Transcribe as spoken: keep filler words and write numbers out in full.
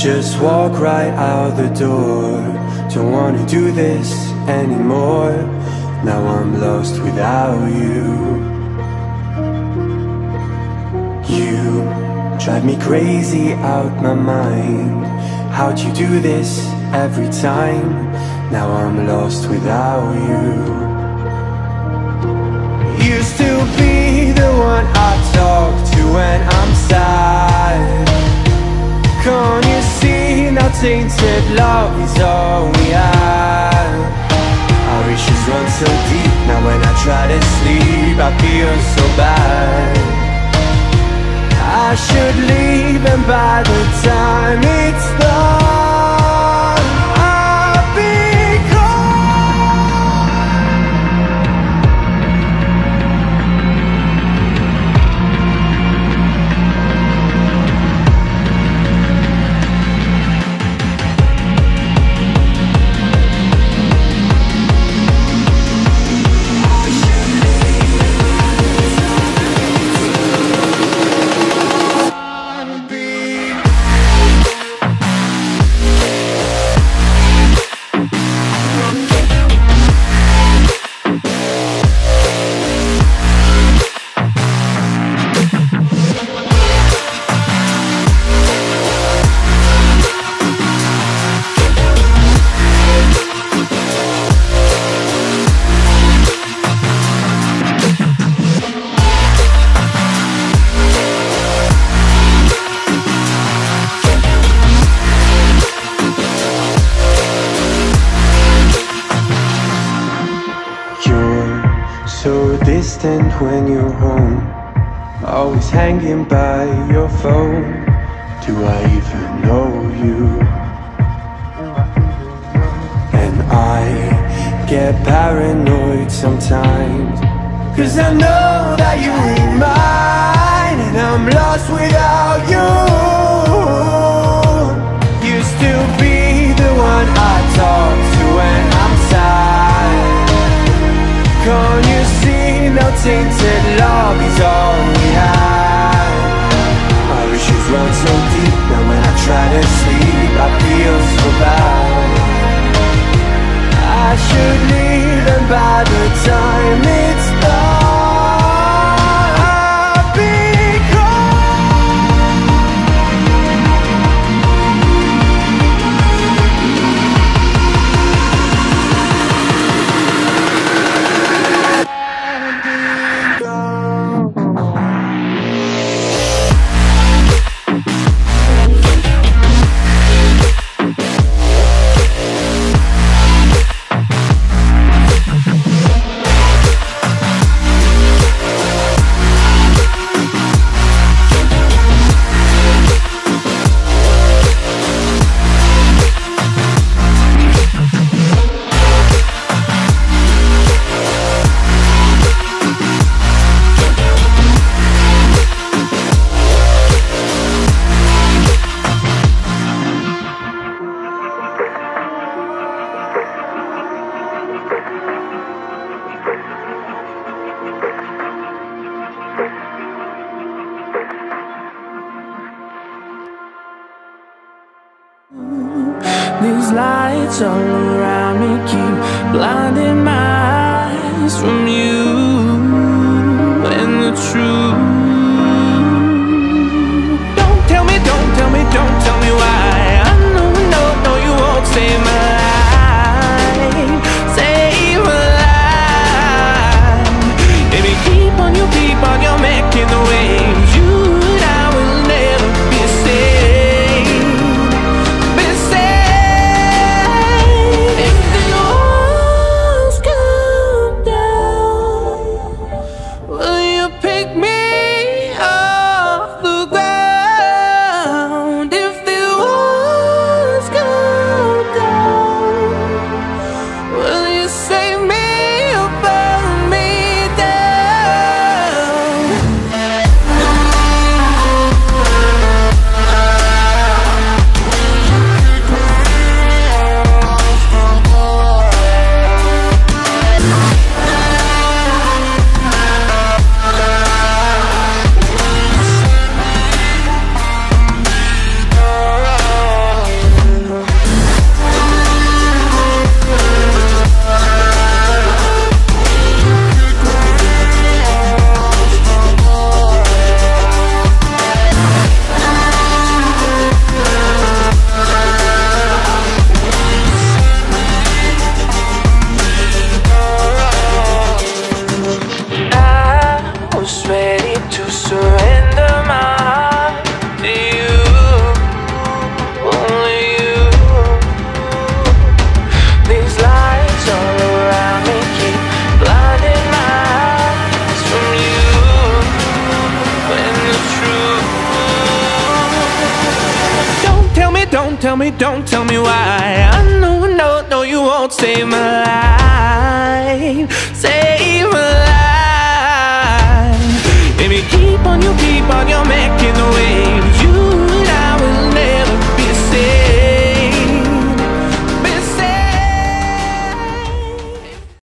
Just walk right out the door. Don't wanna do this anymore. Now I'm lost without you. You drive me crazy out my mind. How'd you do this every time? Now I'm lost without you. Used to be the one I talk to when I'm sad. Can't you see now tainted love is all we have? Our issues run so deep, now when I try to sleep I feel so bad. I should leave, and by the time it's done I'll be distant when you're home, always hanging by your phone. Do I even know you? And I get paranoid sometimes, cause I know that you ain't mine, and I'm lost without you. Used to be the one I talk to when I'm sad. Can't you see? No tainted love is all we have. Our issues run so deep, now when I try to sleep I feel so bad. I should leave, and by the time it's done I'll be all around me, keep blinding my eyes from you and the truth. Don't tell me, don't tell me, don't tell me why. I know, no, no, you won't save my life, save my life. Baby, keep on, you keep on, you're making the waves. You and I will never be saved. Pick me tell me, don't tell me why. I know, no, no, you won't save my life. Save